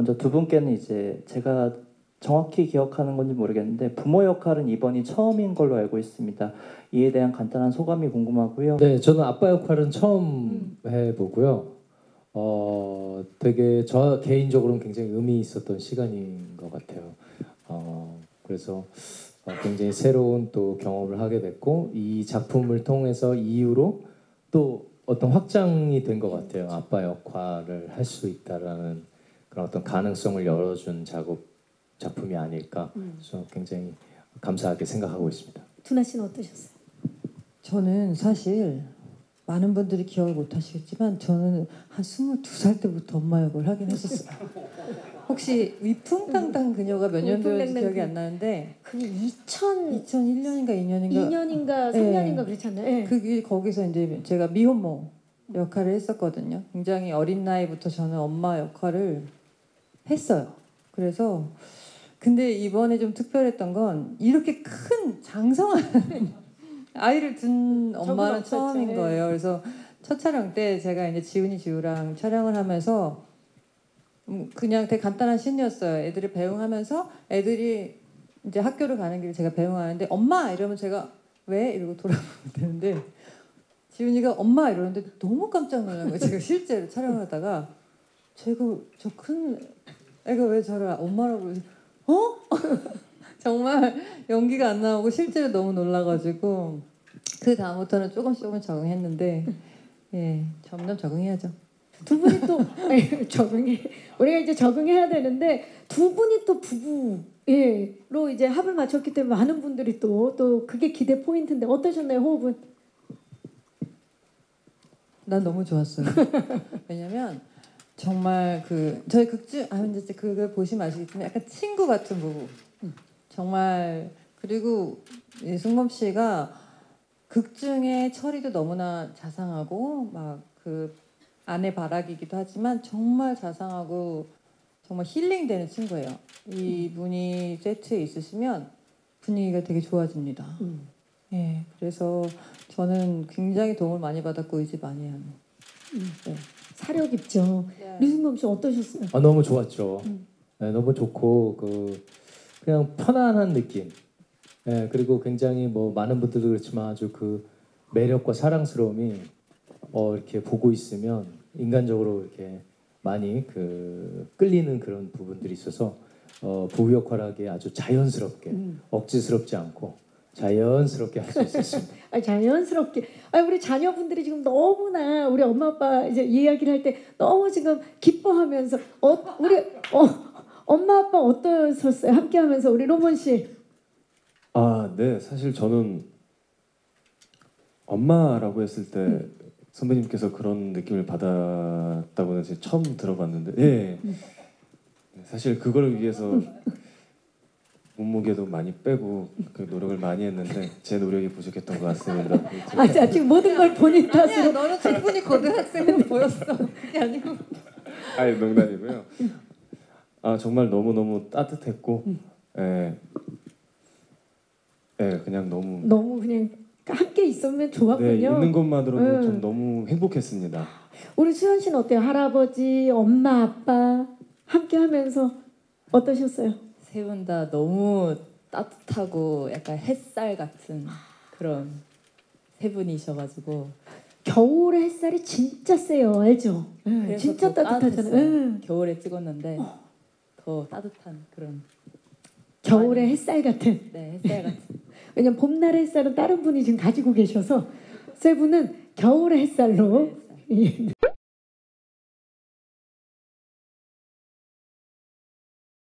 먼저 두 분께는 이제 제가 정확히 기억하는 건지 모르겠는데 부모 역할은 이번이 처음인 걸로 알고 있습니다. 이에 대한 간단한 소감이 궁금하고요. 네, 저는 아빠 역할은 처음 해보고요. 되게 저 개인적으로는 굉장히 의미 있었던 시간인 것 같아요. 그래서 굉장히 새로운 또 경험을 하게 됐고 이 작품을 통해서 이후로 또 어떤 확장이 된 것 같아요. 아빠 역할을 할 수 있다라는 그런 어떤 가능성을 열어준 작품이 아닐까. 그래서 굉장히 감사하게 생각하고 있습니다. 두나 씨는 어떠셨어요? 저는 사실 많은 분들이 기억을 못 하시겠지만 저는 한 22살 때부터 엄마 역을 하긴 했었어요. 혹시 위풍당당 그녀가 몇 년도였는지 기억이 안 나는데 그게 2001년인가 2년인가 3년인가 그렇지 않나요? 네. 그게 거기서 이제 제가 미혼모 역할을 했었거든요. 굉장히 어린 나이부터 저는 엄마 역할을 했어요. 그래서 근데 이번에 좀 특별했던 건 이렇게 큰 장성한 아이를 둔 엄마는 처음인 거예요. 그래서 첫 촬영 때 제가 이제 지우랑 촬영을 하면서 그냥 되게 간단한 씬이었어요. 애들을 배웅하면서 애들이 이제 학교를 가는 길을 제가 배웅하는데 엄마 이러면 제가 왜? 이러고 돌아보면 되는데 지훈이가 엄마 이러는데 너무 깜짝 놀란 거예요. 제가 실제로 촬영하다가 제가 저 큰 애가 왜 저를 엄마라고 그러지? 어? 정말 연기가 안 나오고 실제로 너무 놀라가지고 그 다음부터는 조금씩 적응했는데 예 점점 적응해야죠. 두 분이 또 우리가 이제 적응해야 되는데 두 분이 또 부부로 이제 합을 맞췄기 때문에 많은 분들이 또 그게 기대 포인트인데 어떠셨나요, 호흡은? 난 너무 좋았어요. 왜냐면 정말 그 저희 극중 이제 그걸 보시면 아시겠지만 약간 친구 같은 부부. 정말 그리고 류승범 씨가 극중의 처리도 너무나 자상하고 막 그 아내 바라기이기도 하지만 정말 자상하고 정말 힐링되는 친구예요. 이분이 세트에 있으시면 분위기가 되게 좋아집니다. 예, 그래서 저는 굉장히 도움을 많이 받았고 의지 많이 하는. 네. 사력 입죠. 네. 류승범 씨 어떠셨어요? 아, 너무 좋았죠. 네, 너무 좋고 그냥 편안한 느낌. 예, 그리고 굉장히 뭐 많은 분들도 그렇지만 아주 그 매력과 사랑스러움이 이렇게 보고 있으면 인간적으로 이렇게 많이 그 끌리는 그런 부분들이 있어서 부부 역할하기에 아주 자연스럽게 억지스럽지 않고 자연스럽게 할 수 있었습니다. 자연스럽게. 우리 자녀분들이 지금 너무나 우리 엄마 아빠 이제 이야기를 할 때 너무 지금 기뻐하면서 엄마 아빠 어떠셨어요? 함께하면서 우리 로몬 씨. 아, 네. 사실 저는 엄마라고 했을 때 선배님께서 그런 느낌을 받았다고는 제가 처음 들어봤는데, 예. 사실 그걸 위해서 몸무게도 많이 빼고 그 노력을 많이 했는데 제 노력이 부족했던 것 같습니다. 지금 모든 걸 본인 탓으로. 아니야, 너는 충분히 고등학생은 보였어. 그게 아니고. 아니, 농담이고요. 정말 너무너무 따뜻했고 그냥 너무 그냥 함께 있으면 좋았군요. 네, 있는 것만으로도 전 너무 행복했습니다. 우리 수현 씨는 어때요? 할아버지, 엄마, 아빠 함께 하면서 어떠셨어요? 세 분 다 너무 따뜻하고 약간 햇살 같은 그런 세 분이셔가지고 겨울에 햇살이 진짜 세요. 알죠? 진짜 따뜻하잖아요. 겨울에 찍었는데 더 따뜻한 그런 겨울의 햇살 같은. 네, 햇살 같은. 왜냐면 봄날의 햇살은 다른 분이 지금 가지고 계셔서 세 분은 겨울의 햇살로.